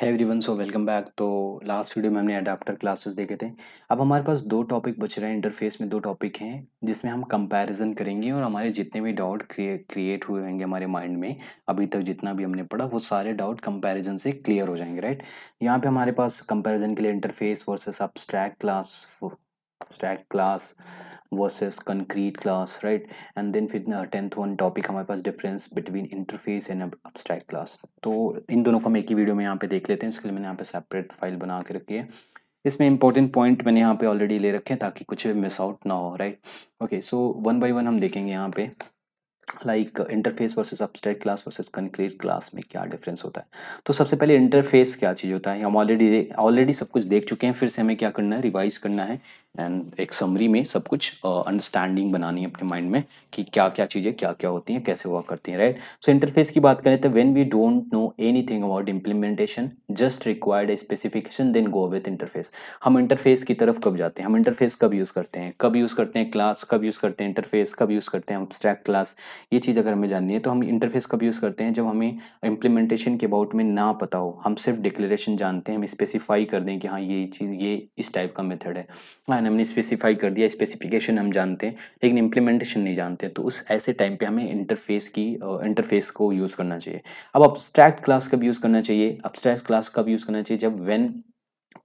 है everyone, so welcome back. तो last video में हमने अडाप्टर क्लासेस देखे थे। अब हमारे पास दो टॉपिक बच रहे हैं, इंटरफेस में दो टॉपिक हैं जिसमें हम कंपैरिजन करेंगे और हमारे जितने भी डाउट क्रिएट हुए होंगे हमारे माइंड में अभी तक जितना भी हमने पढ़ा वो सारे डाउट कंपैरिजन से क्लियर हो जाएंगे, राइट। यहाँ पे हमारे पास कंपैरिजन के लिए interface versus abstract class versus concrete class, right, and then फिर 10th one topic हमारे पास difference between interface and abstract class। तो इन दोनों को हम एक ही वीडियो में यहाँ पे देख लेते हैं। इसके लिए मैंने यहाँ पे सेपरेट फाइल बना के रखी है। इसमें इंपॉर्टेंट पॉइंट मैंने यहाँ पे ऑलरेडी ले रखे हैं ताकि कुछ मिस आउट ना हो, right. Okay, so one by one हम देखेंगे यहाँ पे like interface versus abstract class versus concrete class में क्या डिफरेंस होता है। तो सबसे पहले इंटरफेस क्या चीज़ होता है, हम ऑलरेडी सब कुछ देख चुके हैं। फिर से हमें क्या करना है, रिवाइज करना है एंड एक समरी में सब कुछ अंडरस्टैंडिंग बनानी है अपने माइंड में कि क्या क्या चीज़ें क्या क्या होती हैं, कैसे हुआ करती हैं, राइट। सो इंटरफेस की बात करें तो when we don't know anything about implementation just required a specification then go with interface. हम इंटरफेस की तरफ कब जाते हैं, हम इंटरफेस कब यूज़ करते हैं, कब यूज़ करते हैं क्लास, कब यूज़ करते हैं इंटरफेस, कब यूज़ करते हैं अब्स्ट्रैक्ट क्लास। ये चीज़ अगर हमें जाननी है तो हम इंटरफेस कब यूज़ करते हैं, जब हमें इम्प्लीमेंटेशन के अबाउट में ना पता हो, हम सिर्फ डिक्लेरेशन जानते हैं, हम स्पेसिफाई कर दें कि हाँ ये चीज़ ये इस टाइप का मेथड है, हमने स्पेसिफाई कर दिया, स्पेसिफिकेशन हम जानते हैं लेकिन इम्प्लीमेंटेशन नहीं जानते। तो उस ऐसे टाइम पे हमें इंटरफेस को यूज़ करना चाहिए। अब अब्स्ट्रैक्ट क्लास कब यूज़ करना चाहिए, अब्स्ट्रैक्ट क्लास कब यूज़ करना चाहिए, जब when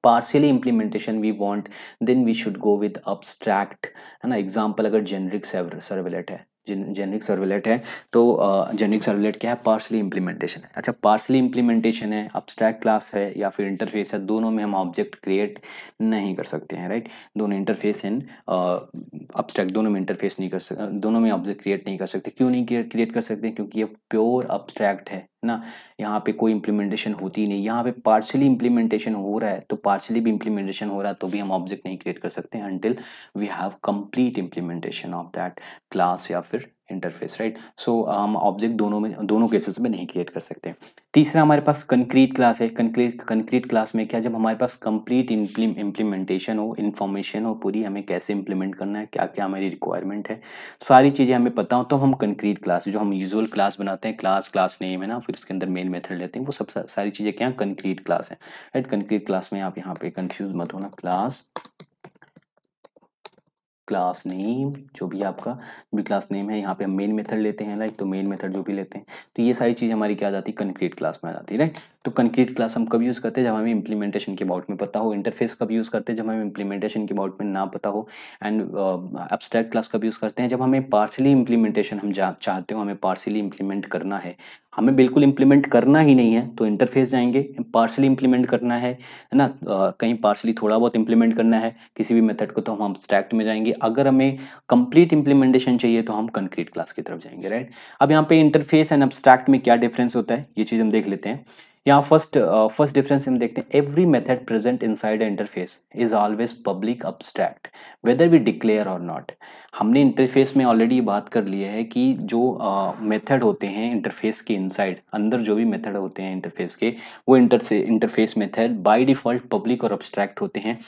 partially implementation we want then we should go with abstract, है ना। एग्जाम्पल अगर जेनरिक सर्वलेट है, जेनरिक सर्वलेट है तो जेनरिक सर्वलेट क्या है, पार्शली इम्प्लीमेंटेशन है। अच्छा, पार्शली इम्प्लीमेंटेशन है, अब्स्ट्रैक्ट क्लास है या फिर इंटरफेस है, दोनों में हम ऑब्जेक्ट क्रिएट नहीं कर सकते हैं, राइट। दोनों इंटरफेस एंड अब्स्ट्रैक्ट, दोनों में इंटरफेस नहीं कर सकते, दोनों में ऑब्जेक्ट क्रिएट नहीं कर सकते। क्यों नहीं क्रिएट कर सकते, क्योंकि ये प्योर अब्स्ट्रैक्ट है ना, यहाँ पे कोई इम्प्लीमेंटेशन होती नहीं। यहाँ पे पार्शली इम्प्लीमेंटेशन हो रहा है तो पार्शली भी इम्प्लीमेंटेशन हो रहा है तो भी हम ऑब्जेक्ट नहीं क्रिएट कर सकते until we have complete implementation of that class या फिर इंटरफेस, राइट। सो हम ऑब्जेक्ट दोनों केसेस में नहीं क्रिएट कर सकते। तीसरा हमारे पास कंक्रीट क्लास है। कंक्रीट क्लास में क्या, जब हमारे पास कंप्लीट इम्प्लीमेंटेशन हो, इन्फॉर्मेशन हो पूरी, हमें कैसे इम्प्लीमेंट करना है, क्या क्या हमारी रिक्वायरमेंट है, सारी चीज़ें हमें पता हो तो हम कंक्रीट क्लास, जो हम यूजुअल क्लास बनाते हैं, क्लास नेम है ना, फिर उसके अंदर मेन मेथड लेते हैं, वो सब सारी चीज़ें क्या कंक्रीट क्लास है, राइट। कंक्रीट क्लास में आप यहाँ पे कंफ्यूज मत होना, क्लास नेम जो भी आपका भी क्लास नेम है, यहाँ पे हम मेन मेथड लेते हैं, लाइक तो मेन मेथड जो भी लेते हैं, तो ये सारी चीज़ हमारी क्या आ जाती है, कंक्रीट क्लास में आ जाती है, राइट। तो कंक्रीट क्लास हम कब यूज़ करते हैं, जब हमें इम्प्लीमेंटेशन के अबाउट में पता हो। इंटरफेस कब यूज़ करते हैं, जब हमें इम्प्लीमेंटेशन के अबाउट में ना पता हो। एंड अब्स्ट्रैक्ट क्लास कब यूज़ करते हैं, जब हमें पार्शली इम्प्लीमेंटेशन हम चाहते हो, हमें पार्शली इम्प्लीमेंट करना है, हमें बिल्कुल इम्प्लीमेंट करना ही नहीं है तो इंटरफेस जाएंगे। पार्शली इम्प्लीमेंट करना है ना, कहीं पार्शली थोड़ा बहुत इम्प्लीमेंट करना है किसी भी मेथड को तो हम अब्स्ट्रैक्ट में जाएंगे। अगर हमें कंप्लीट इम्प्लीमेंटेशन चाहिए तो हम कंक्रीट क्लास की तरफ जाएंगे, राइट। अब यहाँ पे इंटरफेस एंड अब्स्ट्रैक्ट में क्या डिफरेंस होता है ये चीज़ हम देख लेते हैं। यहाँ फर्स्ट डिफरेंस हम देखते हैं, every method present inside interface is always public abstract whether we declare और नॉट। हमने इंटरफेस में ऑलरेडी ये बात कर ली है कि जो मेथड होते हैं इंटरफेस के इनसाइड, अंदर जो भी मेथड होते हैं इंटरफेस के, वो interface method by default public और अब्स्ट्रैक्ट होते हैं।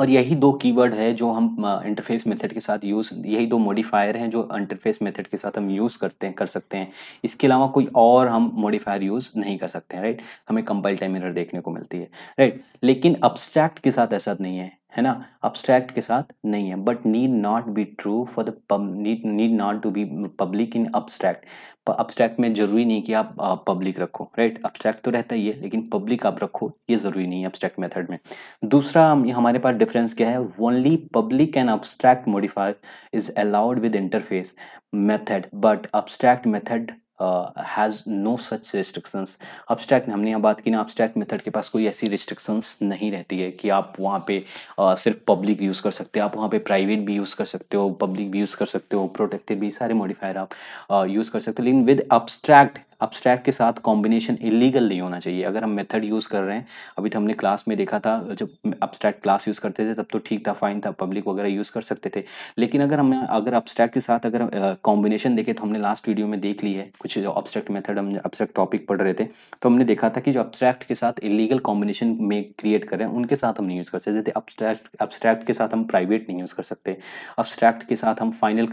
और यही दो कीवर्ड है जो हम इंटरफेस मेथड के साथ यही दो मॉडिफायर हैं जो इंटरफेस मेथड के साथ हम यूज़ कर सकते हैं। इसके अलावा कोई और हम मॉडिफायर यूज़ नहीं कर सकते हैं, राइट। हमें कंपाइल टाइम एरर देखने को मिलती है, राइट। लेकिन अब्स्ट्रैक्ट के साथ ऐसा नहीं है, है ना, अब्स्ट्रैक्ट के साथ नहीं है। But need not be true for the need not to be public in abstract. Abstract में जरूरी नहीं कि आप पब्लिक रखो, राइट। अब्स्ट्रैक्ट तो रहता ही है लेकिन पब्लिक आप रखो ये जरूरी नहीं है अब्स्ट्रैक्ट मेथड में। दूसरा हमारे पास डिफरेंस क्या है, only public and abstract modifier is allowed with interface method but abstract method has no such restrictions. Abstract हमने यहाँ बात की ना, अब्स्ट्रैक्ट मेथड के पास कोई ऐसी रिस्ट्रिक्शंस नहीं रहती है कि आप वहाँ पे सिर्फ पब्लिक यूज़ कर सकते हो, आप वहाँ पे प्राइवेट भी यूज़ कर सकते हो, पब्लिक भी यूज़ कर सकते हो, प्रोटेक्टेड भी, सारे मॉडिफायर आप यूज़ कर सकते हो। लेकिन विद अब्स्ट्रैक्ट के साथ कॉम्बिनेशन इलीगल नहीं होना चाहिए। अगर हम मेथड यूज़ कर रहे हैं, अभी तो हमने क्लास में देखा था जब अब्स्ट्रैक्ट क्लास यूज़ करते थे तब तो ठीक था, फाइन था, पब्लिक वगैरह यूज़ कर सकते थे। लेकिन अगर अब्स्ट्रैक्ट के साथ अगर कॉम्बिनेशन देखें तो हमने लास्ट वीडियो में देख ली है, कुछ जो अब्स्ट्रैक्ट मेथड हम अब्स्ट्रैक्ट टॉपिक पढ़ रहे थे तो हमने देखा था कि जो अब्स्ट्रैक्ट के साथ इलीगल कॉम्बिनेशन में क्रिएट कर रहे हैं उनके साथ हम नहीं यूज़ कर सकते थे। अब्स्ट्रैक्ट के साथ हम प्राइवेट नहीं यूज़ कर सकते, अब्स्ट्रैक्ट के साथ हम फाइनल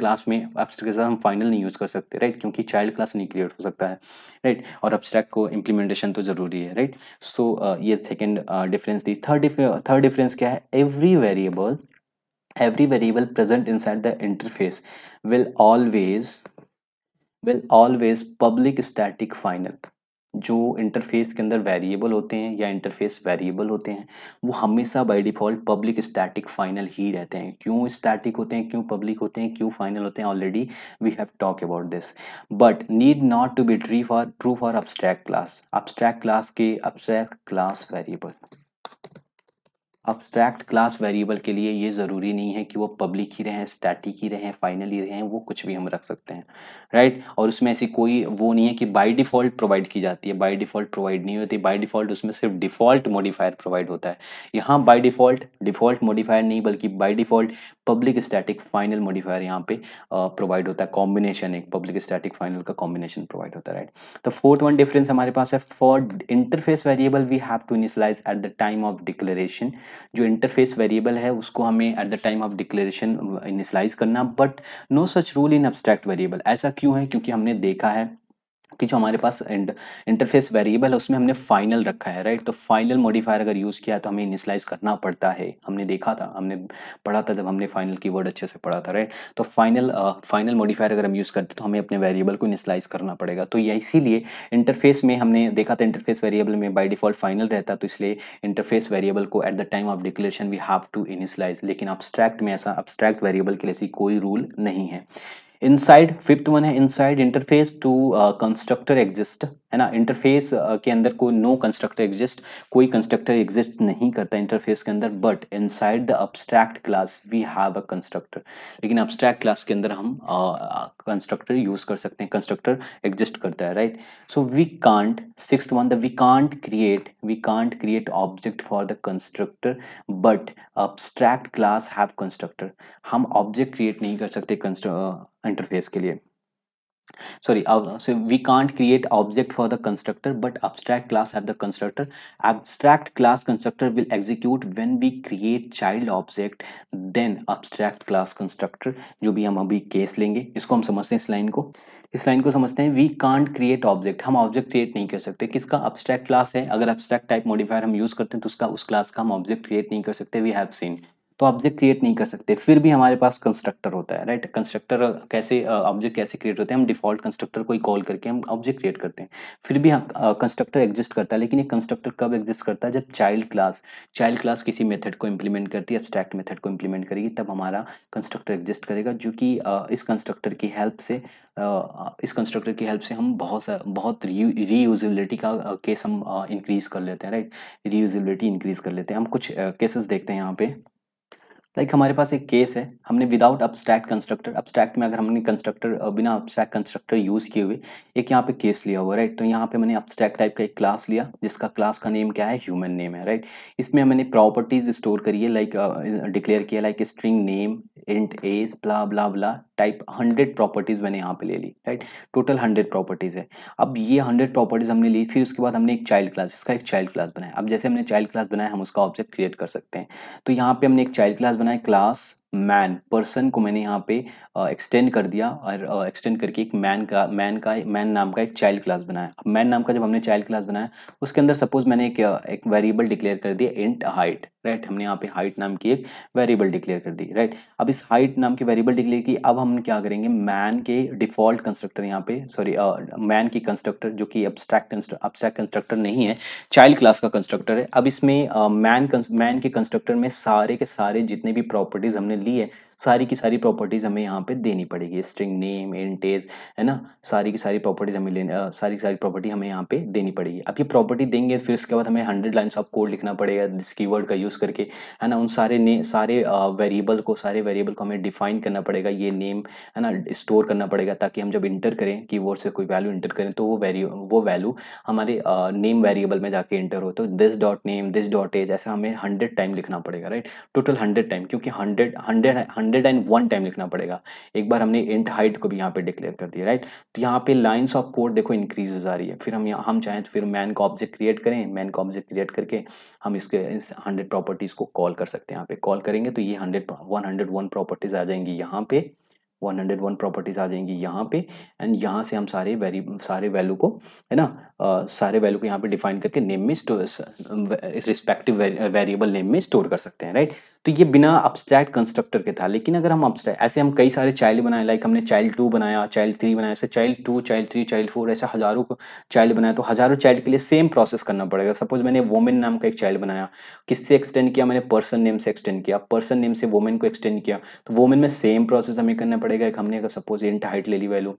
नहीं यूज़ कर सकते, राइट, क्योंकि चाइल्ड क्लास नहीं क्रिएट हो सकता है। राइट, और अब्स्ट्रैक्ट को इम्प्लीमेंटेशन तो जरूरी है, राइट। सो ये सेकेंड डिफरेंस थी। थर्ड डिफरेंस क्या है? every variable present inside the interface will always public static final। जो इंटरफेस के अंदर वेरिएबल होते हैं या इंटरफेस वेरिएबल होते हैं वो हमेशा by default public static final ही रहते हैं। क्यों स्टैटिक होते हैं, क्यों पब्लिक होते हैं, क्यों फाइनल होते हैं, already we have talk about this. But need not to be true for abstract class variable के लिए ये ज़रूरी नहीं है कि वो पब्लिक ही रहें, स्टैटिक ही रहें, फाइनल ही रहें, वो कुछ भी हम रख सकते हैं, राइट। और उसमें ऐसी कोई वो नहीं है कि बाय डिफ़ॉल्ट प्रोवाइड की जाती है, बाय डिफ़ॉल्ट प्रोवाइड नहीं होती। बाय डिफ़ॉल्ट उसमें सिर्फ डिफ़ॉल्ट मॉडिफायर प्रोवाइड होता है। यहाँ बाय डिफ़ॉल्ट डिफ़ॉल्ट मॉडिफायर नहीं बल्कि by default public static final modifier यहाँ पे प्रोवाइड होता है। कॉम्बिनेशन एक पब्लिक स्टैटिक फाइनल का कॉम्बिनेशन प्रोवाइड होता है, राइट। तो फोर्थ वन डिफरेंस हमारे पास है, for interface variable we have to initialize at the time of declaration. जो इंटरफेस वेरिएबल है उसको हमें at the time of declaration initialize करना, but no such rule in abstract variable. ऐसा क्यों है? क्योंकि हमने देखा है कि जो हमारे पास इंटरफेस वेरिएबल है उसमें हमने फाइनल रखा है, राइट। तो फाइनल मॉडिफायर अगर यूज़ किया तो हमें इनिशियलाइज करना पड़ता है। हमने देखा था, हमने पढ़ा था जब हमने फाइनल कीवर्ड अच्छे से पढ़ा था, राइट। तो फाइनल मॉडिफायर अगर हम यूज़ करते तो हमें अपने वेरिएबल को इनिशियलाइज करना पड़ेगा। तो यह इसीलिए इंटरफेस में हमने देखा था इंटरफेस वेरिएबल में बाय डिफ़ॉल्ट फाइनल रहता, तो इसलिए इंटरफेस वेरिएबल को at the time of declaration we have to initialize. लेकिन अब्स्ट्रैक्ट में ऐसा, अब्स्ट्रैक्ट वेरिएबल के लिए ऐसी कोई रूल नहीं है। इनसाइड, फिफ्थ वन है inside interface to constructor exist, है ना। इंटरफेस के अंदर कोई नो कंस्ट्रक्टर एग्जिस्ट, कोई कंस्ट्रक्टर एग्जिस्ट नहीं करता इंटरफेस के अंदर। But inside the abstract class we have a constructor. लेकिन अब्स्ट्रैक्ट क्लास के अंदर हम कंस्ट्रक्टर यूज कर सकते हैं, कंस्ट्रक्टर एग्जिस्ट करता है, right. So we can't, sixth one the we can't create object for the constructor but abstract class have constructor. हम ऑब्जेक्ट क्रिएट नहीं कर सकते इंटरफेस के लिए, sorry. So we can't create object for the constructor but abstract class have the constructor. Abstract class constructor will execute when we create child object, then abstract class constructor. जो भी हम अभी case लेंगे इसको हम समझते हैं, इस लाइन को समझते हैं। वी कांट क्रिएट ऑब्जेक्ट, हम ऑब्जेक्ट क्रिएट नहीं कर सकते। किसका? अब्स्ट्रैक्ट क्लास है। अगर अब्स्ट्रैक्ट टाइप मॉडिफायर हम यूज करते हैं तो उसका, उस क्लास का हम ऑब्जेक्ट क्रिएट नहीं कर सकते। वी हैव सीन, तो ऑब्जेक्ट क्रिएट नहीं कर सकते। फिर भी हमारे पास कंस्ट्रक्टर होता है, राइट। कंस्ट्रक्टर कैसे, ऑब्जेक्ट कैसे क्रिएट होते हैं? हम डिफ़ॉल्ट कंस्ट्रक्टर को ही कॉल करके हम ऑब्जेक्ट क्रिएट करते हैं। फिर भी कंस्ट्रक्टर एग्जिस्ट करता है। लेकिन ये कंस्ट्रक्टर कब एग्जिस्ट करता है? जब चाइल्ड क्लास किसी मेथड को इंप्लीमेंट करती है, एब्स्ट्रैक्ट मेथड को इंप्लीमेंट करेगी, तब हमारा कंस्ट्रक्टर एग्जिस्ट करेगा। जो कि इस कंस्ट्रक्टर की हेल्प से हम बहुत रीयूजेबिलिटी का केस हम इंक्रीज़ कर लेते हैं, राइट। रीयूजेबिलिटी इंक्रीज़ कर लेते हैं। हम कुछ केसेस देखते हैं यहाँ पे। लाइक हमारे पास एक केस है, हमने विदाउट अब्स्ट्रैक्ट कंस्ट्रक्टर, अब्स्ट्रैक्ट में अगर हमने कंस्ट्रक्टर बिना अब्स्ट्रैक्ट कंस्ट्रक्टर यूज़ किए हुए एक यहाँ पे केस लिया हुआ, राइट। तो यहाँ पे मैंने अब्स्ट्रैक्ट टाइप का एक क्लास लिया जिसका क्लास का नेम क्या है? ह्यूमन नेम है, राइट। इसमें मैंने प्रॉपर्टीज स्टोर करी है, लाइक डिक्लेयर किया like string name, int age, blah blah blah type. 100 properties मैंने यहाँ पे ले ली, राइट। टोटल 100 प्रॉपर्टीज़ है। अब ये 100 प्रॉपर्टीज़ हमने ली, फिर उसके बाद हमने एक चाइल्ड क्लास, इसका एक चाइल्ड क्लास बनाया। अब जैसे हमने चाइल्ड क्लास बनाया हम उसका ऑब्जेक्ट क्रिएट कर सकते हैं। तो यहाँ पे हमने एक चाइल्ड क्लास बनाया, क्लास मैन, पर्सन को मैंने यहाँ पे एक्सटेंड कर दिया और एक्सटेंड करके एक मैन नाम का एक चाइल्ड क्लास बनाया। अब मैन नाम का जब हमने चाइल्ड क्लास बनाया उसके अंदर सपोज मैंने एक वेरिएबल डिक्लेयर कर दिया, इंट हाइट, राइट। हमने यहाँ पे हाइट नाम की एक वेरिएबल डिक्लेयर कर दी, राइट। अब इस हाइट नाम की वेरिएबल डिक्लेयर की। अब हम क्या करेंगे? मैन के डिफॉल्ट कंस्ट्रक्टर यहाँ पे, सॉरी, मैन की कंस्ट्रक्टर जो कि अब्स्ट्रैक्ट कंस्ट्रक्टर नहीं है, चाइल्ड क्लास का कंस्ट्रक्टर है। अब इसमें मैन के कंस्ट्रक्टर में सारे के सारे जितने भी प्रॉपर्टीज़ हमने ली है, सारी की सारी प्रॉपर्टीज़ हमें यहाँ पे देनी पड़ेगी। स्ट्रिंग नेम, इंट एज, है ना, सारी की सारी प्रॉपर्टी हमें यहाँ पे देनी पड़ेगी। अब ये प्रॉपर्टी देंगे फिर इसके बाद हमें 100 लाइन्स ऑफ कोड लिखना पड़ेगा इस कीवर्ड का यूज़ करके, है ना। उन सारे वेरिएबल को हमें डिफाइन करना पड़ेगा, ये नेम, है ना, स्टोर करना पड़ेगा ताकि हम जब इंटर करें कीवर्ड से कोई वैल्यू इंटर करें तो वो वैल्यू हमारे नेम वेरिएबल में जाके इंटर हो। तो this dot name, this dot age, ऐसा हमें 100 टाइम लिखना पड़ेगा, राइट। टोटल 100 टाइम, क्योंकि 101 टाइम लिखना पड़ेगा। एक बार हमने इंट हाइट को भी यहाँ पे डिक्लेयर कर दिया, राइट। तो यहाँ पे लाइंस ऑफ कोड देखो इंक्रीज हो जा रही है। फिर हम चाहें तो फिर मैन का ऑब्जेक्ट क्रिएट करें। मैन का ऑब्जेक्ट क्रिएट करके हम इस 100 प्रॉपर्टीज़ को कॉल कर सकते हैं। यहाँ पे कॉल करेंगे तो ये 101 प्रॉपर्टीज़ आ जाएंगी यहाँ पे, 101 प्रॉपर्टीज आ जाएंगी यहाँ पे, एंड यहाँ से हम सारे वैल्यू को, है ना, सारे वैल्यू को यहाँ पे डिफाइन करके नेम में स्टोर, रिस्पेक्टिव वेरिएबल नेम में स्टोर कर सकते हैं, राइट। तो ये बिना अब्स्ट्रैक्ट कंस्ट्रक्टर के था, लेकिन अगर हम अब्स्ट्रैक्ट, ऐसे हम कई सारे चाइल्ड बनाए, लाइक हमने चाइल्ड 2 बनाया, चाइल्ड 3 बनाया, ऐसे चाइल्ड 2, चाइल्ड 3, चाइल्ड 4, ऐसे हज़ारों चाइल्ड बनाया, तो हज़ारों चाइल्ड के लिए सेम प्रोसेस करना पड़ेगा। सपोज मैंने वोमेन नाम का एक चाइल्ड बनाया, किससे एक्सटेंड किया, मैंने पर्सन नेम से एक्सटेंड किया, पर्सन नेम से वोमेन को एक्सटेंड किया, तो वोमेन में सेम प्रोसेस हमें करना पड़ेगा। एक हमने अगर सपोज इंट हाइट ले ली, वैल्यू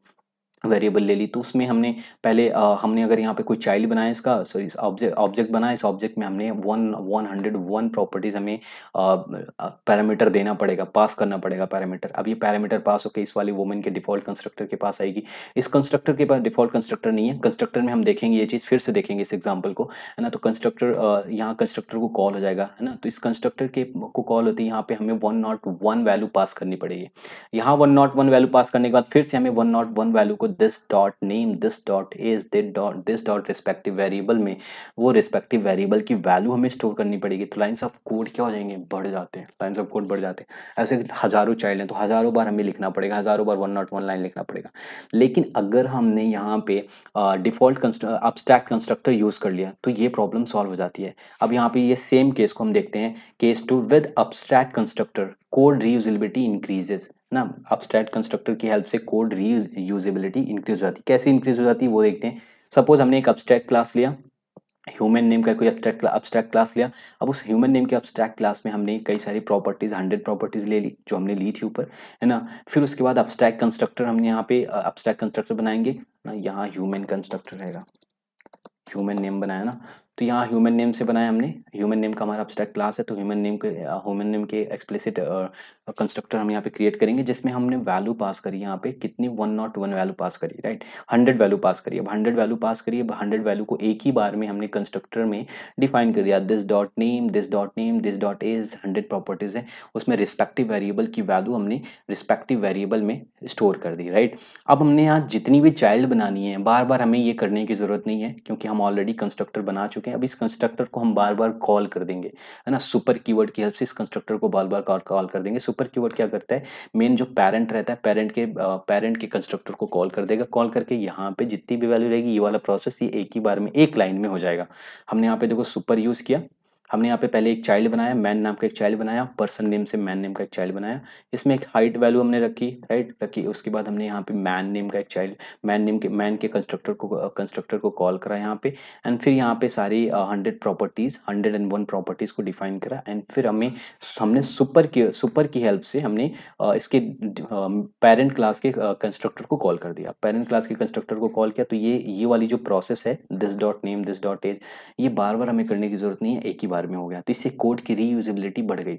वेरिएबल ले ली, तो उसमें हमने पहले हमने अगर यहाँ पे कोई चाइल्ड बनाया इसका, सॉरी इस ऑब्जेक्ट बनाया, इस ऑब्जेक्ट में हमने 101 प्रॉपर्टीज हमें पैरामीटर देना पड़ेगा, पास करना पड़ेगा पैरामीटर। अब ये पैरामीटर पास होकर इस वाली वुमेन के डिफॉल्ट कंस्ट्रक्टर के पास आएगी। इस कंस्ट्रक्टर के पास डिफॉल्ट कंस्ट्रक्टर नहीं है, कंस्ट्रक्टर में हम देखेंगे ये चीज़, फिर से देखेंगे इस एग्जाम्पल को, है ना। तो कंस्ट्रक्टर यहाँ कंस्ट्रक्टर को कॉल हो जाएगा, है ना। तो इस कंस्ट्रक्टर के को कॉल होती है यहाँ पे हमें 101 वैल्यू पास करनी पड़ेगी। यहाँ 101 वैल्यू पास करने के बाद फिर से हमें 101 वैल्यू को this dot name, this dot age, this dot respective variable में वो रिस्पेक्टिव वेरिएबल की वैल्यू हमें स्टोर करनी पड़ेगी। तो लाइन्स ऑफ कोड क्या हो जाएंगे, बढ़ जाते हैं, लाइन्स ऑफ कोड बढ़ जाते हैं। ऐसे हजारों चाइल्ड हैं तो हजारों बार हमें लिखना पड़ेगा, हजारों बार 101 लाइन लिखना पड़ेगा। लेकिन अगर हमने यहाँ पे डिफॉल्ट अब्स्ट्रैक्ट कंस्ट्रक्टर यूज कर लिया तो ये प्रॉब्लम सॉल्व हो जाती है। अब यहाँ पे ये सेम केस को हम देखते हैं, case 2 with abstract constructor code reusability increases, ना। अब्स्ट्रैक्ट कंस्ट्रक्टर की हेल्प से कोड रीयूजेबिलिटी इंक्रीज हो जाती है। कैसे इंक्रीज हो जाती है वो देखते हैं। सपोज हमने एक अब्स्ट्रैक्ट क्लास लिया, ह्यूमन नेम का कोई अब्स्ट्रैक्ट क्लास लिया। अब उस ह्यूमन नेम के अब्स्ट्रैक्ट क्लास में हमने कई सारी प्रॉपर्टीज, 100 प्रॉपर्टीज ले ली जो हमने ली थी ऊपर, है ना। फिर उसके बाद अब्स्ट्रैक्ट कंस्ट्रक्टर, हमने यहाँ पे अब्स्ट्रैक्ट कंस्ट्रक्टर बनाएंगे ना, यहाँ ह्यूमन कंस्ट्रक्टर रहेगा, ह्यूमन नेम बनाया ना, तो यहाँ ह्यूमन नेम से बनाया हमने, ह्यूमन नेम का हमारा अब्स्ट्रैक्ट क्लास है, तो ह्यूमन नेम के एक्सप्लिसिट कंस्ट्रक्टर हम यहाँ पे क्रिएट करेंगे जिसमें हमने वैल्यू पास करी, यहाँ पे कितनी 101 वैल्यू पास करी, राइट, 100 वैल्यू पास करी। अब 100 वैल्यू पास करी, अब 100 वैल्यू को एक ही बार में हमने कंस्ट्रक्टर में डिफाइन कर दिया, this dot name, this dot name, this dot age, 100 properties है, उसमें रिस्पेक्टिव वेरिएबल की वैल्यू हमने रिस्पेक्टिव वेरिएबल में स्टोर कर दी, राइट। अब हमने यहाँ जितनी भी चाइल्ड बनानी है, बार बार हमें ये करने की जरूरत नहीं है क्योंकि हम ऑलरेडी कंस्ट्रक्टर बना चुके। अब इस कंस्ट्रक्टर को हम बार बार कॉल कर देंगे, है ना, सुपर कीवर्ड की हेल्प से इस कंस्ट्रक्टर को बार बार कॉल कर देंगे। सुपर कीवर्ड क्या करता है, मेन जो पेरेंट रहता है, पेरेंट के कंस्ट्रक्टर को कॉल कर देगा। कॉल करके यहाँ पे जितनी भी वैल्यू रहेगी, ये वाला प्रोसेस ये एक ही बार में एक लाइन में हो जाएगा। हमने यहाँ पे देखो सुपर यूज किया, हमने यहाँ पे पहले एक चाइल्ड बनाया, मैन नाम का एक चाइल्ड बनाया, पर्सन नेम से मैन नेम का एक चाइल्ड बनाया, इसमें एक हाइट वैल्यू हमने रखी, राइट, रखी। उसके बाद हमने यहाँ पे मैन नेम का एक चाइल्ड, मैन के कंस्ट्रक्टर को कॉल करा यहाँ पे, एंड फिर यहाँ पे सारी 101 प्रॉपर्टीज को डिफाइन करा, एंड फिर हमने सुपर की हेल्प से हमने इसके पेरेंट क्लास के कंस्ट्रक्टर को कॉल कर दिया, पेरेंट क्लास के कंस्ट्रक्टर को कॉल किया। तो ये वाली जो प्रोसेस है, this dot name, this dot age, ये बार बार हमें करने की जरूरत नहीं है, एक ही में हो गया। तो इससे कोड की रीयूजेबिलिटी बढ़ गई।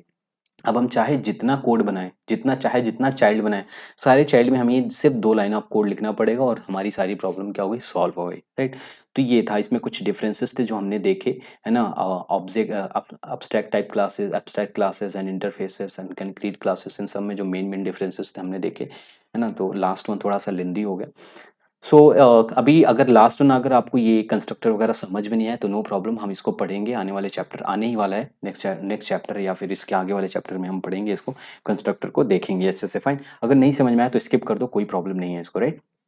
अब हम चाहे जितना कोड बनाए, जितना चाइल्ड बनाए, सारे चाइल्ड में हमें सिर्फ 2 लाइन ऑफ कोड लिखना पड़ेगा और हमारी सारी प्रॉब्लम क्या हो गई, सॉल्व हो गई, राइट। तो ये था, इसमें कुछ डिफरेंसेस थे जो हमने देखे, है ना, abstract type classes, abstract classes and interfaces and concrete classes, इन सब में जो मेन डिफरेंसेस थे हमने देखे, है ना। तो लास्ट वन थोड़ा सा लेंदी हो गया। अभी अगर लास्ट वन, अगर आपको ये कंस्ट्रक्टर वगैरह समझ में नहीं आया तो नो प्रॉब्लम, हम इसको पढ़ेंगे, आने वाले चैप्टर आने ही वाला है, नेक्स्ट चैप्टर या फिर इसके आगे वाले चैप्टर में हम पढ़ेंगे इसको, कंस्ट्रक्टर को देखेंगे अच्छे से, फाइन। अगर नहीं समझ में आया तो स्किप कर दो, कोई प्रॉब्लम नहीं है इसको, राइट।